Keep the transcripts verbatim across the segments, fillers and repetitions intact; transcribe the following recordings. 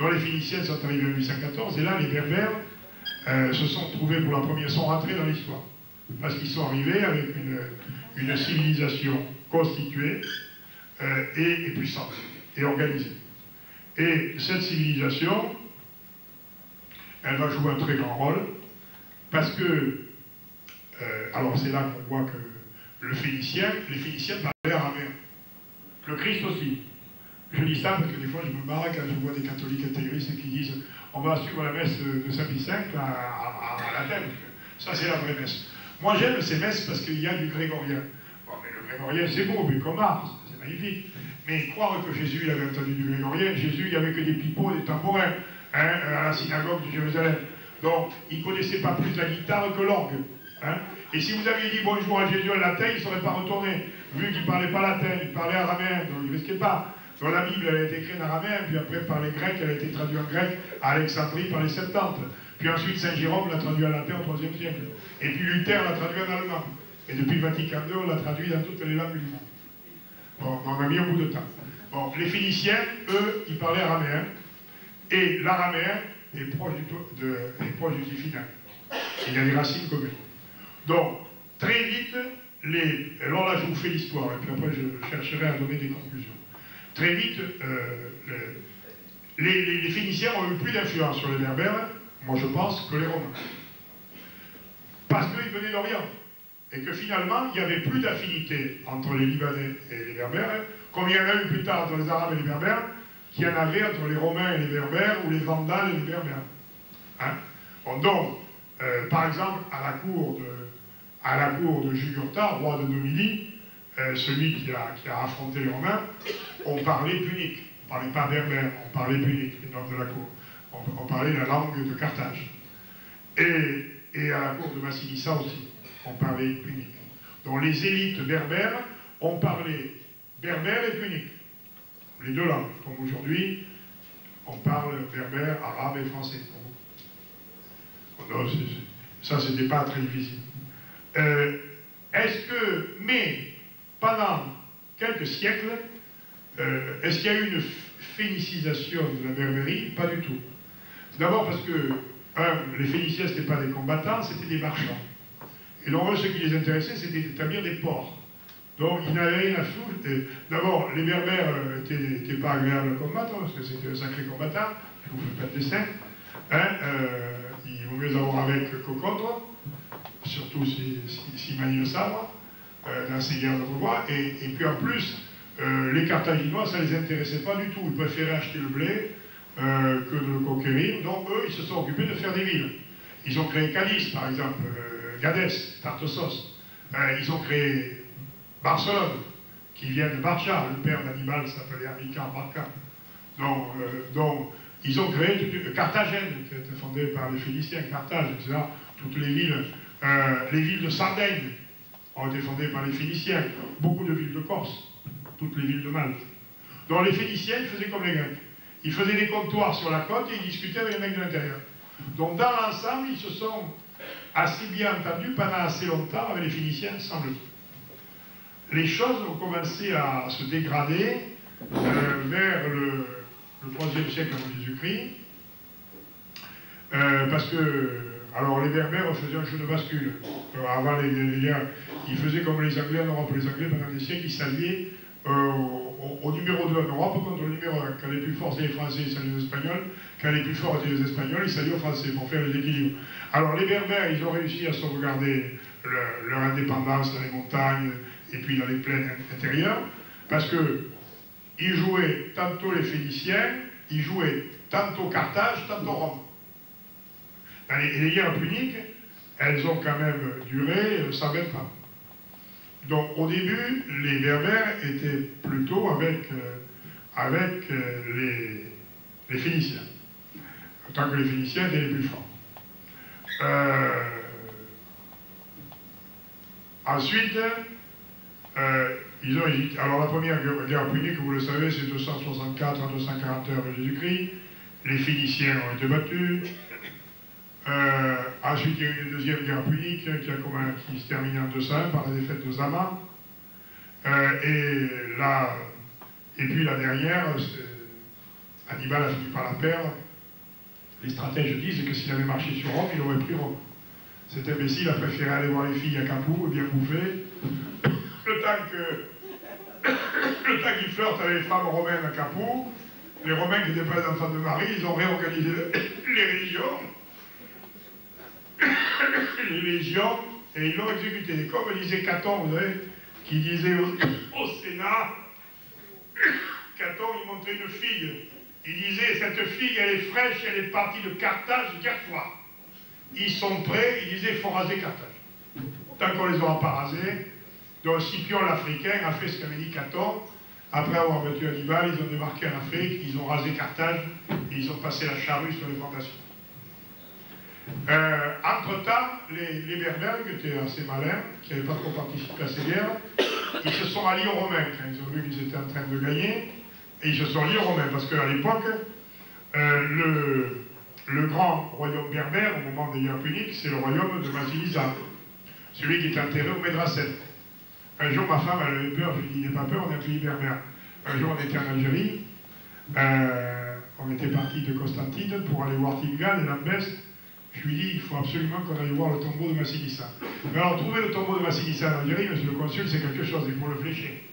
dont les Phéniciens sont arrivés en huit cent quatorze, et là, les Berbères euh, se sont trouvés pour la première, sont rentrés dans l'histoire. Parce qu'ils sont arrivés avec une, une civilisation constituée euh, et, et puissante, et organisée. Et cette civilisation, elle va jouer un très grand rôle, parce que, euh, alors c'est là qu'on voit que le Phénicien, les Phéniciens parlaient araméen. Le Christ aussi. Je dis ça parce que des fois je me marre quand je vois des catholiques intégristes qui disent on va suivre la messe de Saint-Victor à, à, à Athènes. Ça c'est la vraie messe. Moi j'aime ces messes parce qu'il y a du grégorien. Bon, mais le grégorien c'est beau, mais comme art, c'est magnifique. Mais croire que Jésus il avait entendu du grégorien, Jésus il n'y avait que des pipeaux, des tambourins, hein, à la synagogue de Jérusalem. Donc il ne connaissait pas plus la guitare que l'orgue. Hein. Et si vous aviez dit bonjour à Jésus en latin, il ne serait pas retourné, vu qu'il ne parlait pas latin, il parlait araméen, donc il ne risquait pas. Donc la Bible, elle a été écrite en araméen, puis après par les Grecs, elle a été traduite en grec à Alexandrie par les Septante. Puis ensuite, Saint Jérôme l'a traduit en latin au troisième siècle. Et puis Luther l'a traduit en allemand. Et depuis Vatican deux, on l'a traduit dans toutes les langues du monde. Bon, on a mis un bout de temps. Bon, les Phéniciens, eux, ils parlaient araméen. Et l'araméen est proche du, de, est proche du Tifinagh. Il y a des racines communes. Donc, très vite, les... alors là, je vous fais l'histoire, et puis après, je chercherai à donner des conclusions. Très vite, euh, le... les, les, les Phéniciens ont eu plus d'influence sur les Berbères, moi je pense, que les Romains. Parce qu'ils venaient d'Orient. Et que finalement, il n'y avait plus d'affinité entre les Libanais et les Berbères, comme il y en a eu plus tard entre les Arabes et les Berbères, qu'il y en avait entre les Romains et les Berbères, ou les Vandales et les Berbères. Hein? Bon, donc, euh, par exemple, à la cour de à la cour de Jugurtha, roi de Numidie, euh, celui qui a, qui a affronté les Romains, on parlait punique. On ne parlait pas berbère, on parlait punique, les noms de la cour. On, on parlait la langue de Carthage. Et, et à la cour de Massinissa aussi, on parlait punique. Donc les élites berbères, on parlait berbère et punique. Les deux langues, comme aujourd'hui, on parle berbère, arabe et français. Ça, c'était pas très visible. Euh, est-ce que, mais pendant quelques siècles, euh, est-ce qu'il y a eu une phénicisation de la Berbérie? Pas du tout. D'abord parce que, un, les Phéniciens, ce n'étaient pas des combattants, c'était des marchands. Et donc, ce qui les intéressait, c'était d'établir des ports. Donc, ils n'avaient rien à foutre. D'abord, les Berbères n'étaient pas agréables à combattre, parce que c'était un sacré combattant, je ne vous fais pas de dessin. Hein, euh, il vaut mieux les avoir avec qu'au contre. Surtout s'ils si, si, si manient le sabre, euh, dans ces guerres de pouvoir. Et, et puis en plus, euh, les Carthaginois, ça ne les intéressait pas du tout. Ils préféraient acheter le blé euh, que de le conquérir. Donc eux, ils se sont occupés de faire des villes. Ils ont créé Cadiz, par exemple, euh, Gadès, Tartosos. Euh, ils ont créé Barcelone, qui vient de Barca. Le père d'Hannibal s'appelait Amica Barca. Donc, euh, donc, ils ont créé euh, Cartagène, qui a été fondée par les Phéniciens, Carthage, et cetera. Toutes les villes. Euh, les villes de Sardaigne ont été fondées par les Phéniciens, beaucoup de villes de Corse, toutes les villes de Malte. Donc les Phéniciens, ils faisaient comme les Grecs. Ils faisaient des comptoirs sur la côte et ils discutaient avec les mecs de l'intérieur. Donc dans l'ensemble, ils se sont assez bien entendus pendant assez longtemps avec les Phéniciens, semble-t-il. Les choses ont commencé à se dégrader euh, vers le, le troisième siècle avant Jésus-Christ, euh, parce que alors les Berbères faisaient un jeu de bascule. Euh, avant, les, les, les, ils faisaient comme les Anglais en Europe. Les Anglais, pendant des siècles, ils s'alliaient euh, au, au numéro deux en Europe contre le numéro un. Quand les plus forts étaient les Français, ils s'alliaient aux Espagnols. Quand les plus forts étaient les Espagnols, ils s'alliaient aux Français pour faire les équilibres. Alors les Berbères, ils ont réussi à sauvegarder le, leur indépendance dans les montagnes et puis dans les plaines intérieures, parce qu'ils jouaient tantôt les Phéniciens, ils jouaient tantôt Carthage, tantôt Rome. Et les guerres puniques, elles ont quand même duré cent vingt ans. Donc au début, les Berbères étaient plutôt avec, euh, avec euh, les, les Phéniciens. Tant que les Phéniciens étaient les plus forts. Euh, ensuite, euh, ils ont hésité. Alors la première guerre, guerre punique, vous le savez, c'est deux cent soixante-quatre à deux cent quarante avant Jésus-Christ. Les Phéniciens ont été battus. Euh, ensuite, il y a eu une deuxième guerre punique qui, a, qui se termine en deux cent un par la défaite de Zama. Euh, et, la, et puis la dernière, Hannibal a fini par la perdre. Les stratèges disent que s'il avait marché sur Rome, il aurait pris Rome. Cet imbécile a préféré aller voir les filles à Capoue et bien bouffer. Le temps qu'il qu flirte avec les femmes romaines à Capoue, les Romains qui n'étaient pas les enfants de Marie, ils ont réorganisé les régions, les légions, et ils l'ont exécuté. Comme disait Caton, vous savez, qui disait au, au Sénat, Caton, il montrait une figue. Il disait, cette figue, elle est fraîche, elle est partie de Carthage hier soir. Ils sont prêts, il disait, il faut raser Carthage. Tant qu'on ne les aura pas rasés, donc Scipion l'Africain a fait ce qu'avait dit Caton. Après avoir battu Hannibal, ils ont débarqué en Afrique, ils ont rasé Carthage, et ils ont passé la charrue sur les plantations. Euh, Entre-temps, les, les Berbères, qui étaient assez malins, qui n'avaient pas trop participé à ces guerres, ils se sont alliés aux Romains. Quand ils ont vu qu'ils étaient en train de gagner, et ils se sont alliés aux Romains, parce qu'à l'époque, euh, le, le grand royaume berbère, au moment des guerres puniques, c'est le royaume de Massinissa, celui qui est enterré au Médrasset. Un jour, ma femme, elle avait peur, je lui ai dit, n'aie pas peur, on est un pays berbère. Un jour, on était en Algérie, euh, on était parti de Constantine pour aller voir Tifinagh et Lambest. Je lui ai dit, il faut absolument qu'on aille voir le tombeau de Massinissa. Mais alors, trouver le tombeau de Massinissa en Algérie, monsieur le consul, c'est quelque chose, il faut le flécher.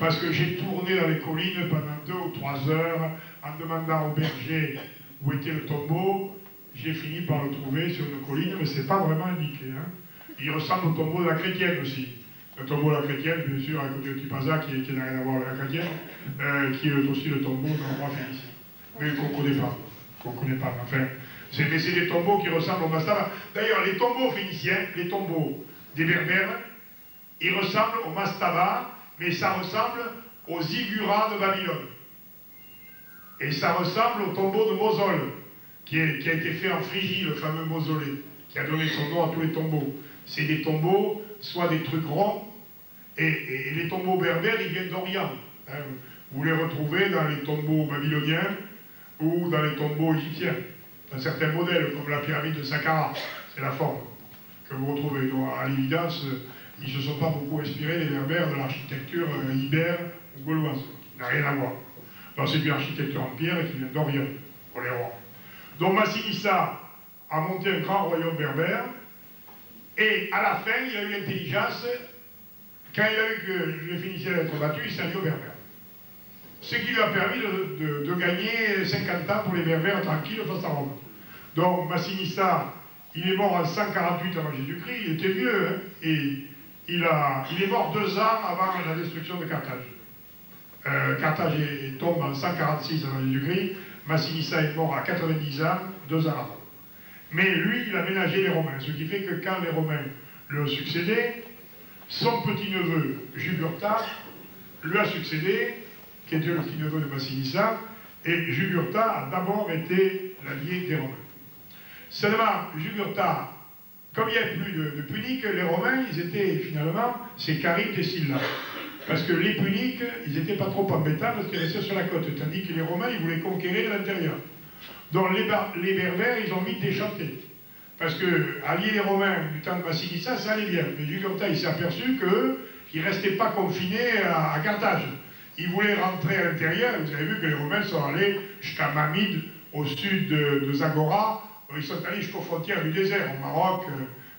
Parce que j'ai tourné dans les collines pendant deux ou trois heures, en demandant au berger où était le tombeau, j'ai fini par le trouver sur une colline, mais c'est pas vraiment indiqué. Hein. Il ressemble au tombeau de la chrétienne aussi. Le tombeau de la chrétienne, bien sûr, à côté de Tipaza, qui, qui n'a rien à voir avec la chrétienne, euh, qui est aussi le tombeau d'un roi phénicien. Mais qu'on ne connaît pas. Qu'on connaît pas. Enfin, c'est des tombeaux qui ressemblent au mastaba. D'ailleurs, les tombeaux phéniciens, les tombeaux des Berbères, ils ressemblent au mastaba, mais ça ressemble aux ziggourats de Babylone. Et ça ressemble au tombeau de Mosole, qui, est, qui a été fait en Phrygie, le fameux mausolée, qui a donné son nom à tous les tombeaux. C'est des tombeaux, soit des trucs ronds, et, et, et les tombeaux berbères, ils viennent d'Orient. Hein. Vous les retrouvez dans les tombeaux babyloniens ou dans les tombeaux égyptiens, dans certains modèles, comme la pyramide de Saqqara, c'est la forme que vous retrouvez. Donc, à l'évidence, ils ne se sont pas beaucoup inspirés, les berbères, de l'architecture euh, ibère ou gauloise. Ça n'a rien à voir. C'est une architecture en pierre qui vient d'Orient, pour les rois. Donc Massinissa a monté un grand royaume berbère, et à la fin, il a eu l'intelligence, quand il a vu que les Phéniciens allaient être battus, il s'est allié aux Berbères. Ce qui lui a permis de, de, de gagner cinquante ans pour les Berbères tranquilles face à Rome. Donc Massinissa, il est mort en cent quarante-huit avant Jésus-Christ, il était vieux, hein, et il, a, il est mort deux ans avant la destruction de Carthage. Euh, Carthage est, tombe en cent quarante-six avant Jésus-Christ, Massinissa est mort à quatre-vingt-dix ans, deux ans avant. Mais lui, il a ménagé les Romains, ce qui fait que quand les Romains lui ont succédé, son petit-neveu, Jugurtha, lui a succédé, qui était le petit-neveu de Massinissa, et Jugurtha a d'abord été l'allié des Romains. Seulement, Jugurtha, comme il n'y avait plus de, de Puniques, les Romains, ils étaient finalement, c'est Caribes et Silla. Parce que les Puniques, ils n'étaient pas trop embêtants parce qu'ils restaient sur la côte, tandis que les Romains, ils voulaient conquérir l'intérieur. Donc les, les Berbères, ils ont mis des chantés. Parce que allier les Romains du temps de Massinissa, ça allait bien. Mais Jugurtha, il s'est aperçu qu'ils ne restaient pas confinés à, à Carthage. Ils voulaient rentrer à l'intérieur. Vous avez vu que les Romains sont allés jusqu'à Mamide, au sud de, de Zagora. Ils sont allés jusqu'aux frontières du désert, au Maroc.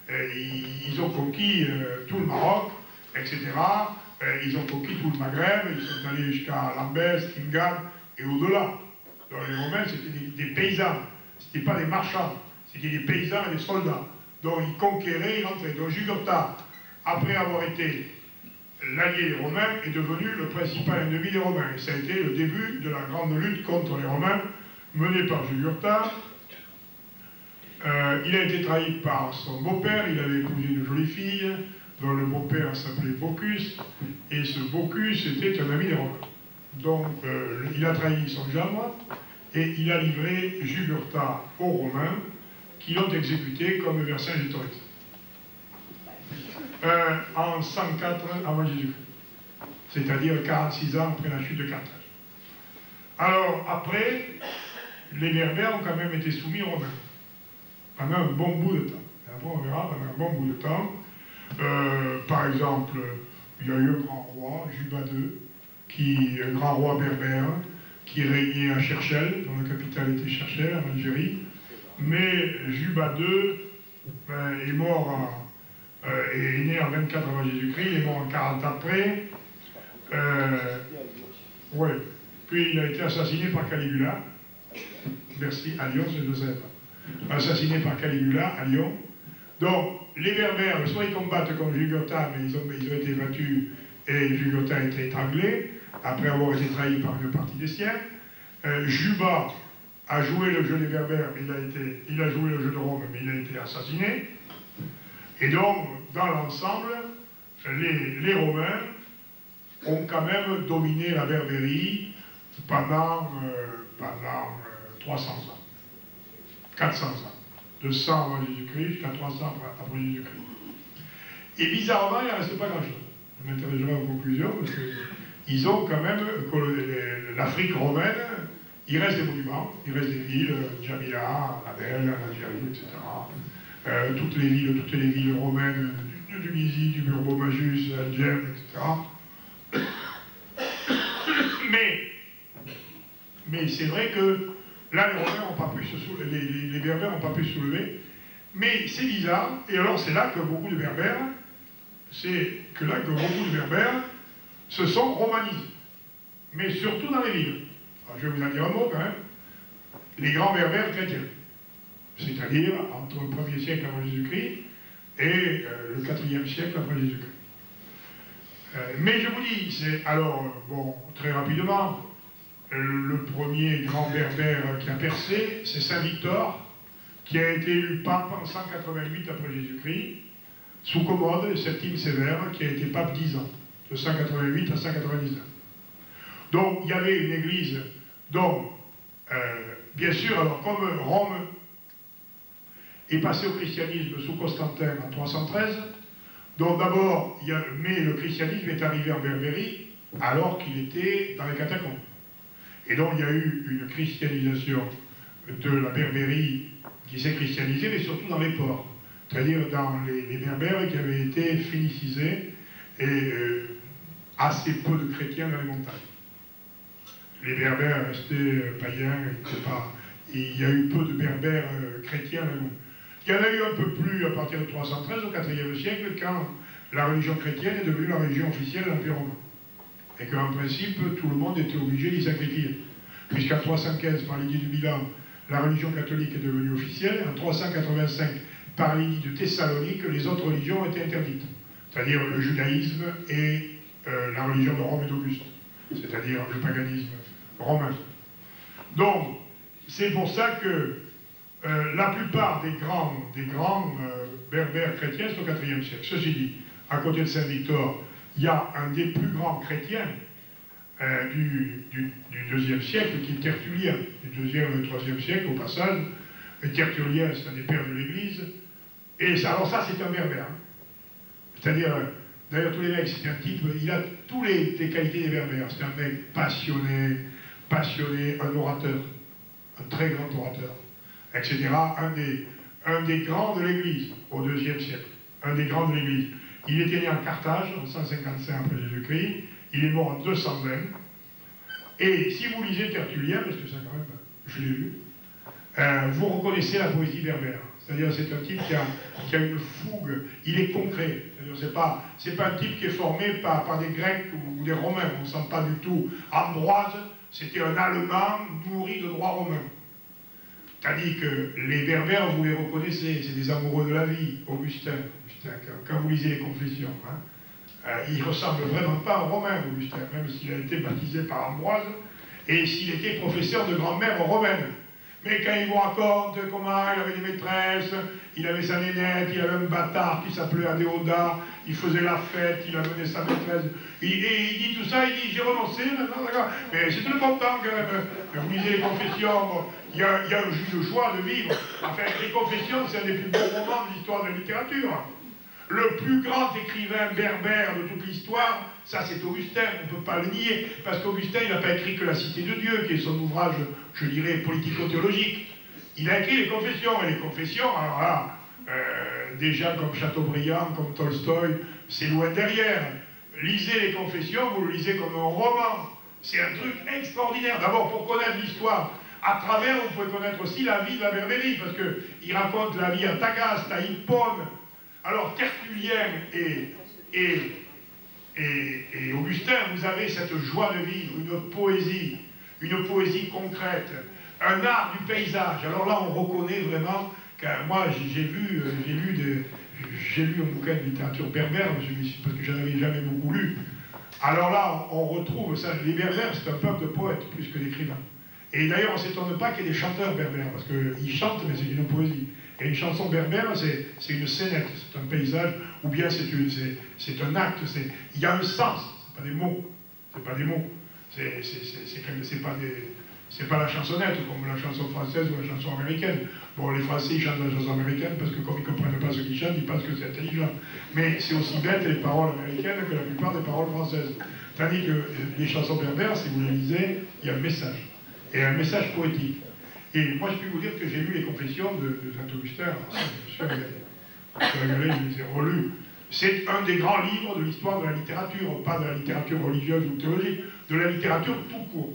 Euh, ils, ils ont conquis euh, tout le Maroc, et cetera. Ils ont conquis tout le Maghreb, ils sont allés jusqu'à Lambès, Kingham et au-delà. Donc les Romains, c'était des, des paysans, c'était pas des marchands, c'était des paysans et des soldats. Donc ils conquéraient, ils rentraient. Donc Jugurtha, après avoir été l'allié des Romains, est devenu le principal ennemi des Romains. Et ça a été le début de la grande lutte contre les Romains, menée par Jugurtha. Euh, il a été trahi par son beau-père, il avait épousé une jolie fille, dont le beau-père s'appelait Bocchus, et ce Bocchus était un ami des Romains. Donc, euh, il a trahi son gendre, et il a livré Jugurtha aux Romains, qui l'ont exécuté comme Vercingétorix. Euh, en cent quatre avant Jésus-Christ, c'est-à-dire quarante-six ans après la chute de Carthage. Alors, après, les Berbères ont quand même été soumis aux Romains, pendant un bon bout de temps. Et après, on verra, pendant un bon bout de temps. Euh, par exemple, il y a eu un grand roi, Juba deux, qui, un grand roi berbère, qui régnait à Cherchel, dont la capitale était Cherchel, en Algérie. Mais Juba deux ben, est mort, en, euh, est né en vingt-quatre avant Jésus-Christ, il est mort en quarante après. Euh, ouais. Puis il a été assassiné par Caligula. Merci, à Lyon, c'est Joseph. Assassiné par Caligula, à Lyon. Donc, les Berbères, soit ils combattent comme Jugurtha, mais ils ont, ils ont été battus et Jugurtha a été étranglé, après avoir été trahi par une partie des siens. Euh, Juba a joué le jeu des Berbères, mais il a, été, il a joué le jeu de Rome, mais il a été assassiné. Et donc, dans l'ensemble, les, les Romains ont quand même dominé la Berbérie pendant, euh, pendant euh, trois cents ans, quatre cents ans, de cent avant Jésus-Christ jusqu'à trois cents après Jésus-Christ. Et bizarrement, il n'en reste pas grand-chose. Je m'interrogerai en conclusion, parce qu'ils ont quand même l'Afrique romaine, il reste des monuments, il reste des villes, Djamila, La Belle, l'Algérie, et cetera. Euh, toutes les villes, toutes les villes romaines de Tunisie, du Burbo Majus, Algem, et cetera. Mais, mais c'est vrai que là, les Romains n'ont pas pu se soulever, les, les, les Berbères n'ont pas pu se soulever. Mais c'est bizarre, et alors c'est là que beaucoup de Berbères, c'est que là que beaucoup de Berbères se sont romanisés, mais surtout dans les villes. Alors, je vais vous en dire un mot quand même. Les grands Berbères chrétiens, c'est-à-dire entre le premier siècle avant Jésus-Christ et euh, le quatrième siècle après Jésus-Christ. Euh, mais je vous dis, c'est alors, bon, très rapidement, le premier grand berbère qui a percé, c'est Saint-Victor, qui a été élu pape en cent quatre-vingt-huit après Jésus-Christ, sous commande, Septime Sévère, qui a été pape dix ans, de cent quatre-vingt-huit à cent quatre-vingt-dix-neuf. Donc, il y avait une église dont, euh, bien sûr, alors comme Rome est passée au christianisme sous Constantin en trois cent treize, donc d'abord, mais le christianisme est arrivé en Berbérie alors qu'il était dans les catacombes. Et donc, il y a eu une christianisation de la Berbérie qui s'est christianisée, mais surtout dans les ports, c'est-à-dire dans les, les Berbères qui avaient été phénicisés et euh, assez peu de chrétiens dans les montagnes. Les Berbères restaient païens, il y a eu peu de Berbères euh, chrétiens dans les montagnes. Il y en a eu un peu plus à partir de trois cent treize, au quatrième siècle, quand la religion chrétienne est devenue la religion officielle de l'Empire romain. Et qu'en principe, tout le monde était obligé d'y sacrifier. Puisqu'en trois cent quinze, par l'édit du Milan, la religion catholique est devenue officielle, et en trois cent quatre-vingt-cinq, par l'édit de Thessalonique, les autres religions ont été interdites. C'est-à-dire le judaïsme et euh, la religion de Rome et d'Auguste. C'est-à-dire le paganisme romain. Donc, c'est pour ça que euh, la plupart des grands, des grands euh, berbères chrétiens sont au quatrième siècle. Ceci dit, à côté de Saint-Victor, il y a un des plus grands chrétiens euh, du, du, du deuxième siècle, qui est Tertullien, du deuxième et troisième siècle, au passage. Et Tertullien, c'est un des pères de l'Église. Et ça, alors ça, c'est un berbère. C'est-à-dire, euh, d'ailleurs, tous les mecs, c'est un type, il a toutes les, les qualités des berbères. C'est un mec passionné, passionné, un orateur, un très grand orateur, et cetera. Un des, un des grands de l'Église, au deuxième siècle. Un des grands de l'Église. Il était né en Carthage, en cent cinquante-cinq après Jésus-Christ. Il est mort en deux cent vingt. Et si vous lisez Tertullien, parce que ça quand même, je l'ai lu, euh, vous reconnaissez la poésie berbère. C'est-à-dire c'est un type qui a, qui a une fougue, il est concret. C'est pas, c'est pas un type qui est formé par, par des Grecs ou, ou des Romains, on ne sent pas du tout. Ambroise, c'était un Allemand nourri de droit romain. Tandis que les Berbères, vous les reconnaissez, c'est des amoureux de la vie, Augustin. Quand vous lisez les Confessions, hein, euh, il ne ressemble vraiment pas à un Romain, Augustin, même s'il a été baptisé par Ambroise et s'il était professeur de grand-mère romaine. Mais quand il vous raconte comment il avait des maîtresses, il avait sa nénette, il avait un bâtard qui s'appelait Adéodat, il faisait la fête, il amenait sa maîtresse, il, et il dit tout ça, il dit j'ai renoncé, maintenant d'accord, mais c'est tout content quand même. Vous lisez les Confessions, bon, il y a, il y a un jus de joie de vivre. Enfin, les Confessions, c'est un des plus beaux romans de l'histoire de la littérature. Le plus grand écrivain berbère de toute l'histoire, ça c'est Augustin, on ne peut pas le nier, parce qu'Augustin, il n'a pas écrit que La Cité de Dieu, qui est son ouvrage, je dirais, politico-théologique. Il a écrit les Confessions, et les Confessions, alors là, euh, déjà comme Chateaubriand, comme Tolstoï, c'est loin derrière. Lisez les Confessions, vous le lisez comme un roman. C'est un truc extraordinaire. D'abord, pour connaître l'histoire, à travers, on peut connaître aussi la vie de la Berbérie, parce qu'il raconte la vie à Tagaste, à Hippone. Alors, Tertullien et, et, et, et Augustin, vous avez cette joie de vivre, une poésie, une poésie concrète, un art du paysage. Alors là, on reconnaît vraiment, car moi, j'ai vu, j'ai lu des... J'ai lu un bouquin de littérature berbère, parce que j'en avais jamais beaucoup lu. Alors là, on retrouve ça. Les Berbères, c'est un peuple de poètes plus que d'écrivains. Et d'ailleurs, on ne s'étonne pas qu'il y ait des chanteurs berbères, parce qu'ils chantent, mais c'est une poésie. Et une chanson berbère, c'est une scénette, c'est un paysage, ou bien c'est un acte. Il y a un sens, ce n'est pas des mots. C'est pas des mots. C'est pas des... C'est pas la chansonnette, comme la chanson française ou la chanson américaine. Bon, les Français, ils chantent la chanson américaine parce que comme ils ne comprennent pas ce qu'ils chantent, ils pensent que c'est intelligent. Mais c'est aussi bête les paroles américaines que la plupart des paroles françaises. Tandis que les chansons berbères, si vous les lisez, il y a un message. Et un message poétique. Et moi, je peux vous dire que j'ai lu les confessions de, de Saint-Augustin. Monsieur Agalé, je les ai relus. C'est un des grands livres de l'histoire de la littérature, pas de la littérature religieuse ou théologique, de la littérature tout court.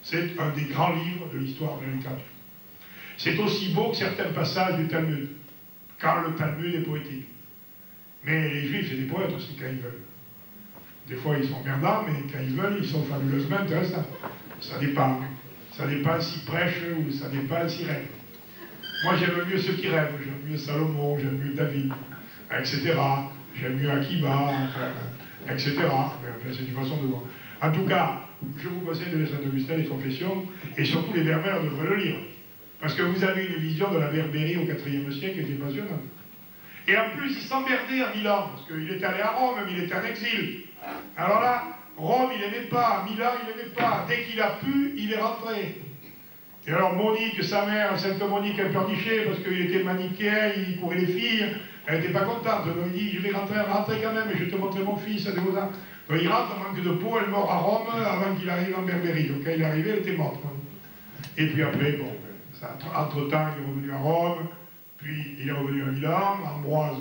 C'est un des grands livres de l'histoire de la littérature. C'est aussi beau que certains passages du Talmud, car le Talmud est poétique. Mais les Juifs, c'est des poètes aussi quand ils veulent. Des fois, ils sont emmerdants, mais quand ils veulent, ils sont fabuleusement intéressants. Ça dépend. Ça dépend s'ils prêchent ou ça dépend s'ils rêvent. Moi, j'aime mieux ceux qui rêvent. J'aime mieux Salomon, j'aime mieux David, et cetera. J'aime mieux Akiba, et cetera. C'est une façon de voir. En tout cas, je vous conseille de Saint-Augustin les Confessions, et surtout les Berbères devraient le lire. Parce que vous avez une vision de la Berbérie au quatrième siècle qui était passionnante. Et en plus, il s'emmerdait à Milan, parce qu'il était allé à Rome, mais il était en exil. Alors là, Rome, il n'aimait pas, Milan, il n'aimait pas. Dès qu'il a pu, il est rentré. Et alors, Monique, sa mère, Sainte Monique, elle pleurnichait, parce qu'il était manichéen, il courait les filles, elle n'était pas contente. Donc il dit, je vais rentrer, rentrer quand même, et je vais te montrer mon fils, à Donat. Donc il rentre en manque de peau, elle meurt à Rome avant qu'il arrive en Berbérie. Donc quand il est arrivé, elle était morte. Et puis après, bon, entre-temps, il est revenu à Rome, puis il est revenu à Milan, Ambroise,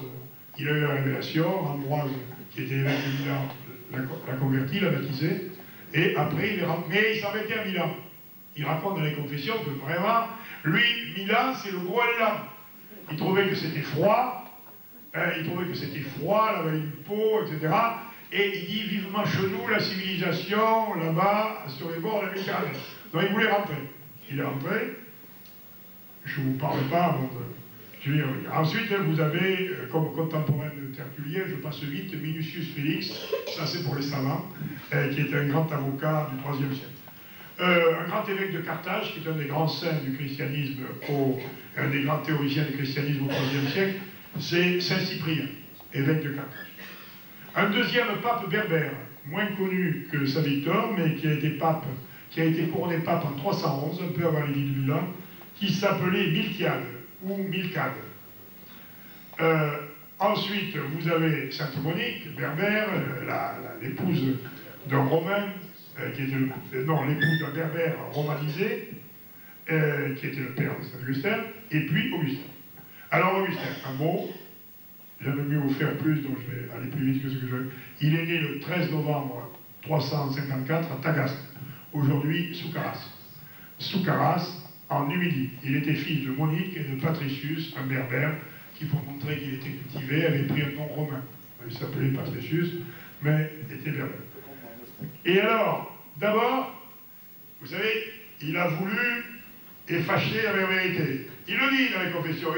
il a eu la révélation, Ambroise, qui était évêque de Milan, l'a converti, l'a baptisé, et après, il est rentré. Mais il s'embêtait à Milan. Il raconte dans les confessions que vraiment, lui, Milan, c'est le Groenland. Il trouvait que c'était froid, hein, il trouvait que c'était froid, la vallée du Pô, et cetera. Et il dit vivement chez nous la civilisation là-bas, sur les bords de la Méditerranée. Donc il voulait rentrer. Il est rentré. Je ne vous parle pas avant de... Je vais y revenir. Ensuite, vous avez, comme contemporain de Tertullien, je passe vite, Minucius Félix, ça c'est pour les savants, euh, qui est un grand avocat du troisième siècle. Euh, un grand évêque de Carthage, qui est un des grands saints du christianisme, au, un des grands théoriciens du christianisme au troisième siècle, c'est Saint Cyprien, évêque de Carthage. Un deuxième pape berbère, moins connu que Saint-Victor, mais qui a été pape, qui a été couronné pape en trois cent onze, un peu avant l'édit de Milan, qui s'appelait Miltiade ou Milcade. Euh, ensuite, vous avez Sainte Monique, berbère, l'épouse d'un Romain, euh, qui était le, non, l'épouse d'un berbère romanisé, euh, qui était le père de Saint-Augustin, et puis Augustin. Alors Augustin, un mot. J'aime mieux vous faire plus, donc je vais aller plus vite que ce que je veux. Il est né le treize novembre trois cent cinquante-quatre à Tagaste, aujourd'hui Soukaras. Soukaras, en Numidie. Il était fils de Monique et de Patricius, un berbère, qui pour montrer qu'il était cultivé avait pris un nom romain. Il s'appelait Patricius, mais était berbère. Et alors, d'abord, vous savez, il a voulu et fâché la vérité. Il le dit dans les confessions.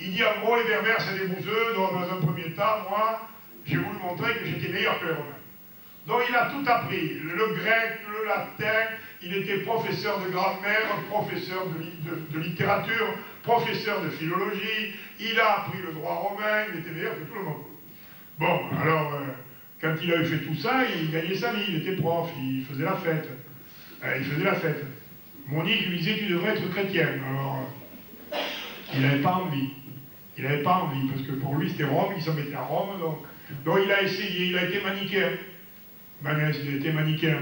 Il dit en gros, les Berbères, c'est des bouseux, donc dans un premier temps, moi, j'ai voulu montrer que j'étais meilleur que les Romains. Donc il a tout appris, le grec, le latin, il était professeur de grammaire, professeur de, de, de littérature, professeur de philologie, il a appris le droit romain, il était meilleur que tout le monde. Bon, alors, euh, quand il avait fait tout ça, il gagnait sa vie, il était prof, il faisait la fête. Euh, il faisait la fête. Monique lui disait, tu devrais être chrétien. Alors, euh, il n'avait pas envie. Il n'avait pas envie, parce que pour lui, c'était Rome, il s'en mettait à Rome, donc... Donc il a essayé, il a été manichéen. Manès, il a été manichéen.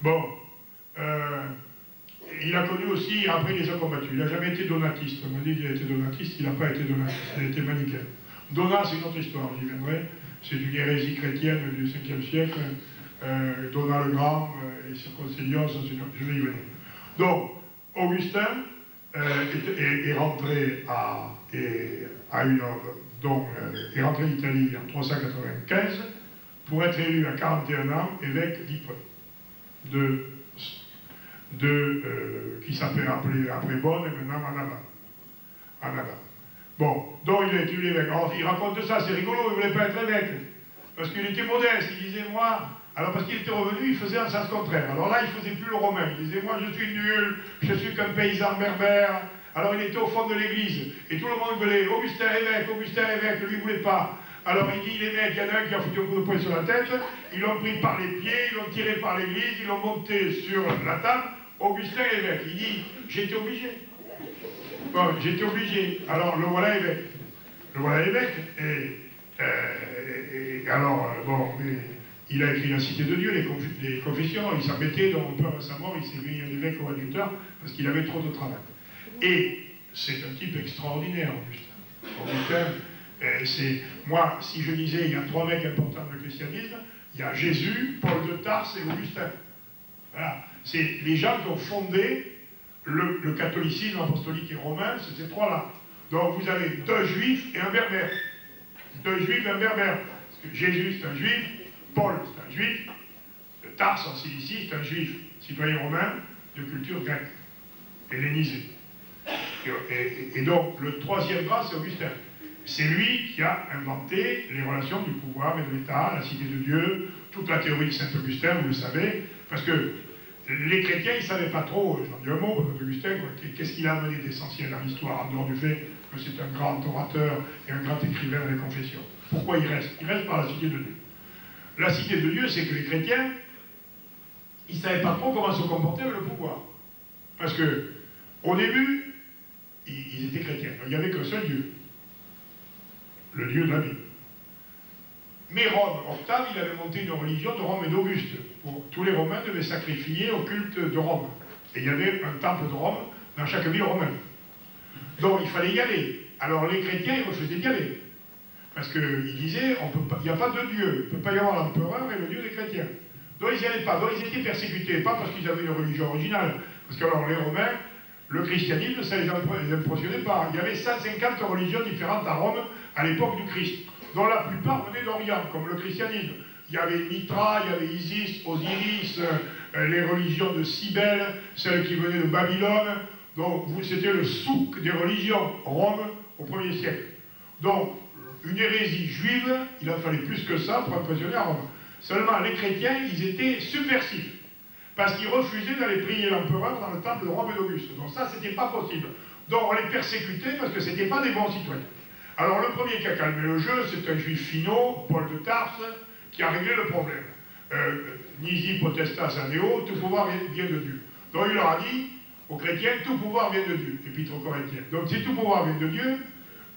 Bon. Euh, il a connu aussi, après, il les a combattus. Il n'a jamais été donatiste. On m'a dit qu'il a été donatiste, il n'a pas été donatiste, il a été manichéen. Donat, c'est une autre histoire, j'y viendrai. C'est une hérésie chrétienne du cinquième siècle, euh, Donat le Grand euh, et Circoncilion, je vais y venir. Donc, Augustin euh, est, est, est rentré à, est, à une, donc, euh, est rentré d'Italie en trois cent quatre-vingt-quinze pour être élu à quarante et un ans évêque d'Ypres, de, de, euh, qui s'appelait après Bonne et maintenant Annaba. Annaba. Bon, donc il a été l'évêque. Alors il raconte ça, c'est rigolo, il ne voulait pas être évêque. Parce qu'il était modeste, il disait moi. Alors parce qu'il était revenu, il faisait un sens contraire. Alors là, il ne faisait plus le romain. Il disait moi je suis nul, je suis qu'un paysan berbère. Alors il était au fond de l'église. Et tout le monde voulait Augustin évêque, Augustin évêque, lui ne voulait pas. Alors il dit, les mecs, il y en a un qui a foutu un coup de poing sur la tête, ils l'ont pris par les pieds, ils l'ont tiré par l'église, ils l'ont monté sur la table, Augustin évêque. Il dit, j'étais obligé. Bon, j'étais obligé. Alors le voilà évêque. Le voilà évêque, et, euh, et alors, bon, mais il a écrit la Cité de Dieu, les, conf les confessions, il s'embêtait, donc un peu avant sa mort, il s'est mis un évêque au réducteur, parce qu'il avait trop de travail. Et c'est un type extraordinaire, Augustin. Augustin, c'est, moi, si je disais, il y a trois mecs importants dans le christianisme, il y a Jésus, Paul de Tarse et Augustin. Voilà. C'est les gens qui ont fondé le, le catholicisme apostolique et romain, c'est ces trois-là. Donc vous avez deux juifs et un berbère. Deux juifs et un berbère. Parce que Jésus, c'est un juif, Paul, c'est un juif, Tarse, en Cilicie, c'est un juif, citoyen romain de culture grecque, hellénisée. Et, et, et donc, le troisième bras, c'est Augustin. C'est lui qui a inventé les relations du pouvoir et de l'État, la Cité de Dieu, toute la théorie de Saint-Augustin, vous le savez, parce que les chrétiens, ils ne savaient pas trop, j'en dis un mot, Augustin, qu'est-ce qu'il a amené d'essentiel à l'histoire, en dehors du fait que c'est un grand orateur et un grand écrivain des confessions. Pourquoi il reste? Il reste par la Cité de Dieu. La Cité de Dieu, c'est que les chrétiens, ils ne savaient pas trop comment se comporter avec le pouvoir. Parce que, au début, ils étaient chrétiens, donc il n'y avait qu'un seul Dieu. Le dieu de la vie. Mais Rome, Octave, il avait monté une religion de Rome et d'Auguste. Tous les Romains devaient sacrifier au culte de Rome. Et il y avait un temple de Rome dans chaque ville romaine. Donc il fallait y aller. Alors les chrétiens, ils refusaient d'y aller. Parce qu'ils disaient, il n'y a pas de dieu. Il ne peut pas y avoir l'empereur et le dieu des chrétiens. Donc ils n'y allaient pas. Donc ils étaient persécutés. Pas parce qu'ils avaient une religion originale. Parce que alors les Romains, le christianisme, ça ne les impressionnait pas. Il y avait cent cinquante religions différentes à Rome à l'époque du Christ, dont la plupart venaient d'Orient, comme le christianisme. Il y avait Mitra, il y avait Isis, Osiris, euh, les religions de Cybèle, celles qui venaient de Babylone. Donc, c'était le souk des religions, Rome, au premier siècle. Donc, une hérésie juive, il en fallait plus que ça pour impressionner à Rome. Seulement, les chrétiens, ils étaient subversifs, parce qu'ils refusaient d'aller prier l'empereur dans le temple de Rome et d'Auguste. Donc ça, c'était pas possible. Donc on les persécutait parce que c'était pas des bons citoyens. Alors le premier qui a calmé le jeu, c'est un juif finot, Paul de Tarse, qui a réglé le problème. Euh, Nisi potestas adeo, tout pouvoir vient de Dieu. Donc il leur a dit aux chrétiens, tout pouvoir vient de Dieu, épître aux Corinthiens. Donc si tout pouvoir vient de Dieu,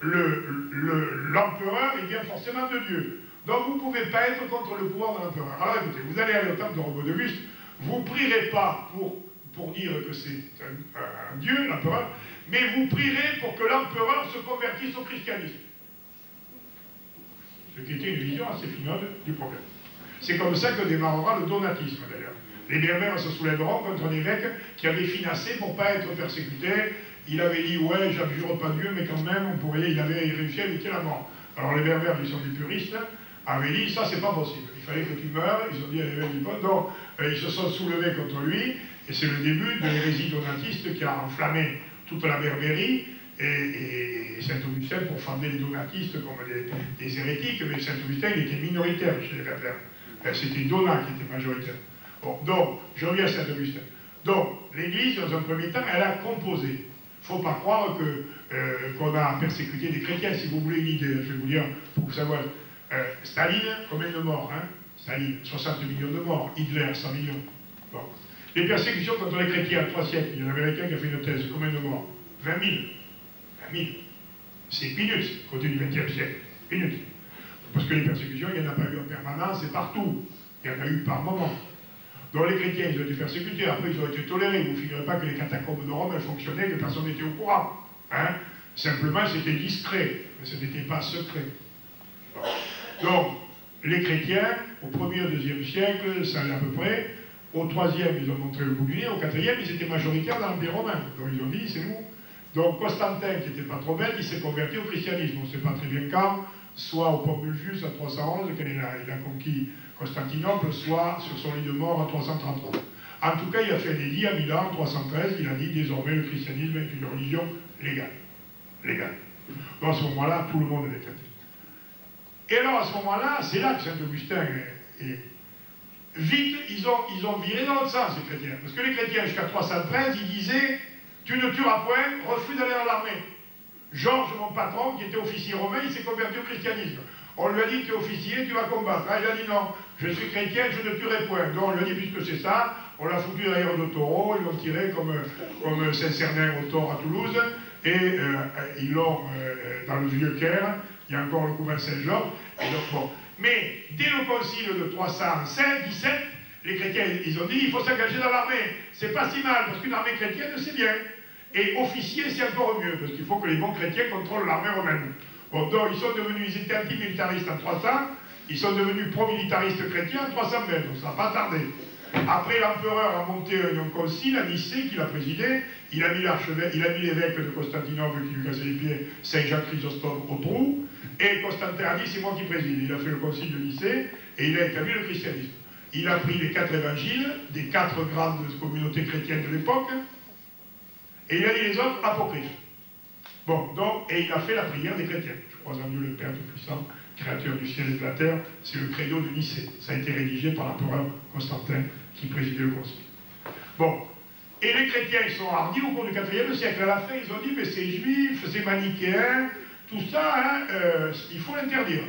l'empereur, le, le, il vient forcément de Dieu. Donc vous ne pouvez pas être contre le pouvoir de l'empereur. Alors écoutez, vous allez aller au temple de Rome et d'Auguste, vous ne prierez pas pour, pour dire que c'est un, un, un dieu, l'empereur, mais vous prierez pour que l'empereur se convertisse au christianisme. Ce qui était une vision assez finale du problème. C'est comme ça que démarrera le donatisme, d'ailleurs. Les berbères se soulèveront contre un évêque qui avait financé pour ne pas être persécuté. Il avait dit, ouais, j'abjure pas Dieu, mais quand même, on pourrait, il avait réussi à éviter la mort. Alors les berbères, qui sont des puristes, avaient dit, ça, c'est pas possible. Il fallait que tu meurs, ils ont dit à l'évêque du Pont, donc euh, ils se sont soulevés contre lui, et c'est le début de l'hérésie donatiste qui a enflammé toute la Berbérie, et, et, et Saint-Augustin, pour fonder les donatistes comme des, des hérétiques, mais Saint-Augustin, il était minoritaire chez les berbères. Euh, C'était Donat qui était majoritaire. Bon, donc, je reviens à Saint-Augustin. Donc, l'Église, dans un premier temps, elle a composé. Il ne faut pas croire que, euh, qu'on a persécuté des chrétiens. Si vous voulez une idée, je vais vous dire, pour savoir... Euh, Staline, combien de morts, hein? Staline, soixante millions de morts. Hitler, cent millions. Bon. Les persécutions contre les chrétiens, trois siècles, il y a un Américain qui a fait une thèse, combien de morts? Vingt mille. vingt mille. C'est peanuts, côté du vingtième siècle. Peanuts. Parce que les persécutions, il n'y en a pas eu en permanence, c'est partout. Il y en a eu par moment. Donc les chrétiens, ils ont été persécutés, après ils ont été tolérés. Vous ne figurez pas que les catacombes de Rome, elles fonctionnaient, que personne n'était au courant. Hein? Simplement, c'était discret, mais ce n'était pas secret. Bon. Donc, les chrétiens, au premier et deuxième siècle, ça allait à peu près. Au troisième, ils ont montré le bout du nez. Au quatrième, ils étaient majoritaires dans l'Empire romain. Donc ils ont dit, c'est nous. Donc Constantin, qui n'était pas trop bête, il s'est converti au christianisme. On ne sait pas très bien quand, soit au Pont Bulfius en trois cent onze, quand il a, il a conquis Constantinople, soit sur son lit de mort en trois cent trente-trois. En tout cas, il a fait des dits à Milan en trois cent treize, il a dit désormais le christianisme est une religion légale. Légale. Bon, à ce moment-là, tout le monde l'était. Et alors, à ce moment-là, c'est là que Saint-Augustin est. Vite, ils ont, ils ont viré dans l'autre sens, les chrétiens. Parce que les chrétiens, jusqu'à trois cent treize, ils disaient tu ne tueras point, refus d'aller dans l'armée. Georges, mon patron, qui était officier romain, il s'est converti au christianisme. On lui a dit tu es officier, tu vas combattre. Ah, il a dit non, je suis chrétien, je ne tuerai point. Donc on lui a dit puisque c'est ça, on l'a foutu derrière le taureau, ils l'ont tiré comme, comme Saint-Cernin au taureau à Toulouse, et euh, ils l'ont euh, dans le vieux Caire, il y a encore le couvent Saint-Jean, et donc bon. Mais dès le concile de trois cent dix-sept, les chrétiens, ils ont dit il faut s'engager dans l'armée. C'est pas si mal, parce qu'une armée chrétienne, c'est bien. Et officier, c'est encore mieux, parce qu'il faut que les bons chrétiens contrôlent l'armée romaine. Bon, donc ils sont devenus, ils étaient anti-militaristes en trois cents, ils sont devenus pro-militaristes chrétiens en trois cent vingt, donc ça n'a pas tardé. Après, l'empereur a monté un concile à Nicée, qu'il a présidé, il a mis l'archevêque, il a mis l'évêque de Constantinople qui lui cassait les pieds, Saint-Jacques Chrysostome, au trou, et Constantin a dit c'est moi qui préside. Il a fait le concile de Nicée, et il a établi le christianisme. Il a pris les quatre évangiles, des quatre grandes communautés chrétiennes de l'époque, et il a dit les autres apocryphes. Bon, donc, et il a fait la prière des chrétiens. Je crois en Dieu le Père Tout-Puissant, créateur du ciel et de la terre, c'est le credo de Nicée. Ça a été rédigé par l'empereur Constantin qui présidait le concile. Bon, et les chrétiens, ils sont hardis au cours du quatrième siècle. À la fin, ils ont dit mais c'est juif, c'est manichéen, tout ça, hein, euh, il faut l'interdire.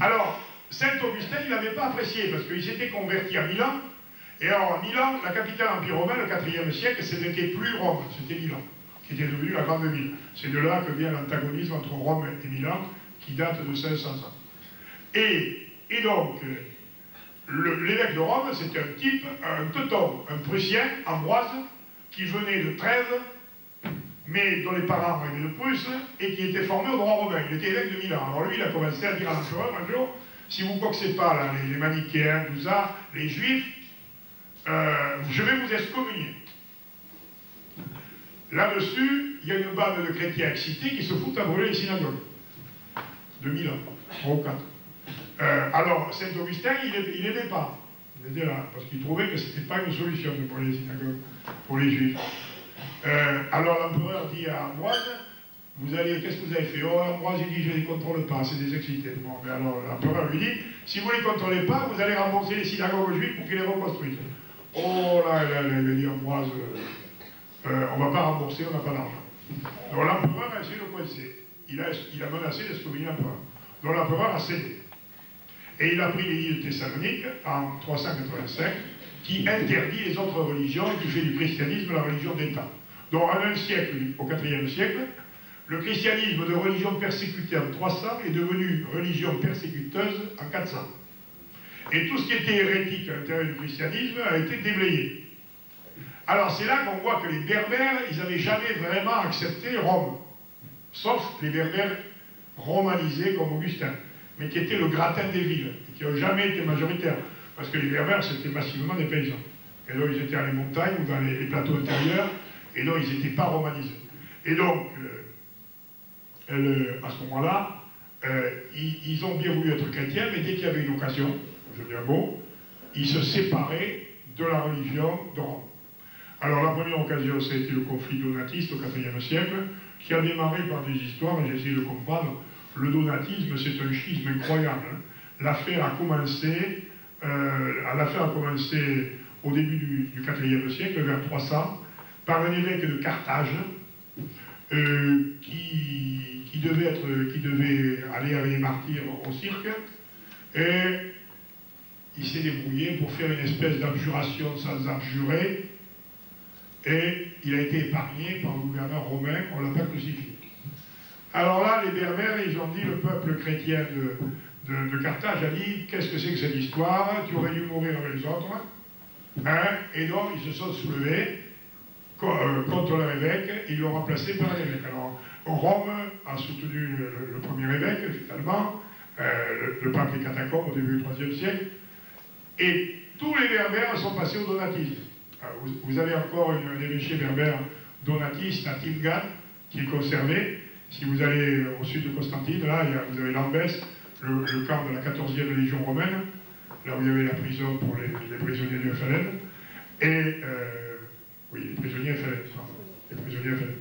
Alors, Saint-Augustin, il n'avait pas apprécié parce qu'il s'était converti à Milan. Et alors, Milan, la capitale empire romain, le quatrième siècle, ce n'était plus Rome, c'était Milan, qui était devenue la grande ville. C'est de là que vient l'antagonisme entre Rome et Milan, qui date de mille cinq cents ans. Et, et donc, l'évêque de Rome, c'était un type, un teuton, un Prussien, Ambroise, qui venait de Trèves, mais dont les parents venaient de Prusse, et qui était formé au droit romain. Il était évêque de Milan. Alors lui, il a commencé à dire à l'empereur un jour, si vous ne coxez pas là, les, les manichéens, tout ça, les juifs, Euh, je vais vous excommunier. Là-dessus, il y a une bande de chrétiens excités qui se foutent à brûler les synagogues. De Milan, trois ou quatre. Euh, alors, Saint-Augustin, il n'aimait pas. Il était là, parce qu'il trouvait que ce n'était pas une solution de brûler les synagogues pour les juifs. Euh, alors, l'empereur dit à Ambroise, vous allez, qu'est-ce que vous avez fait? Oh, Ambroise, il dit, je ne les contrôle pas, c'est des excités. Bon, mais alors, l'empereur lui dit, si vous ne les contrôlez pas, vous allez rembourser les synagogues aux juifs pour qu'ils les reconstruisent. Oh là, là, là, il a dit Ambroise, euh, euh, on ne va pas rembourser, on n'a pas d'argent. Donc l'empereur a essayé de coincer. Il a, il a menacé d'excommunier l'empereur. Donc l'empereur a cédé. Et il a pris l'édit de Thessalonique en trois cent quatre-vingt-cinq, qui interdit les autres religions et qui fait du christianisme la religion d'État. Donc en un siècle, au quatrième siècle, le christianisme de religion persécutée en trois cents est devenu religion persécuteuse en quatre cents. Et tout ce qui était hérétique à l'intérieur du christianisme a été déblayé. Alors c'est là qu'on voit que les Berbères, ils n'avaient jamais vraiment accepté Rome. Sauf les Berbères romanisés comme Augustin, mais qui étaient le gratin des villes, qui n'ont jamais été majoritaires. Parce que les Berbères, c'était massivement des paysans. Et donc ils étaient dans les montagnes ou dans les, les plateaux intérieurs, et donc ils n'étaient pas romanisés. Et donc, euh, le, à ce moment-là, euh, ils, ils ont bien voulu être chrétiens, mais dès qu'il y avait une occasion, je dis un mot, ils se séparaient de la religion de Rome. Alors la première occasion, ça a été le conflit donatiste au quatrième siècle, qui a démarré par des histoires, et j'ai essayé de comprendre, le donatisme, c'est un schisme incroyable. L'affaire a commencé, euh, l'affaire a commencé au début du, du quatrième siècle, vers trois cents, par un évêque de Carthage, euh, qui, qui, devait être, qui devait aller avec les martyrs au cirque, et il s'est débrouillé pour faire une espèce d'abjuration sans abjurer, et il a été épargné par le gouverneur romain, on ne l'a pas crucifié. Alors là, les Berbères, ils ont dit, le peuple chrétien de, de, de Carthage a dit, qu'est-ce que c'est que cette histoire? Tu aurais dû mourir avec les autres. Hein? Et donc, ils se sont soulevés contre leur évêque, ils l'ont remplacé par un évêque. Alors, Rome a soutenu le, le premier évêque, finalement, euh, le, le peuple des catacombes au début du troisième siècle, et tous les berbères sont passés au donatisme. Vous, vous avez encore une, une évêché berbère donatiste à Timgan, qui est conservé. Si vous allez au sud de Constantine, là, il y a, vous avez Lambès, le, le camp de la quatorzième Légion romaine, là où il y avait la prison pour les, les prisonniers de F L N. Et, euh, oui, les prisonniers F L N, pardon, les prisonniers F L N.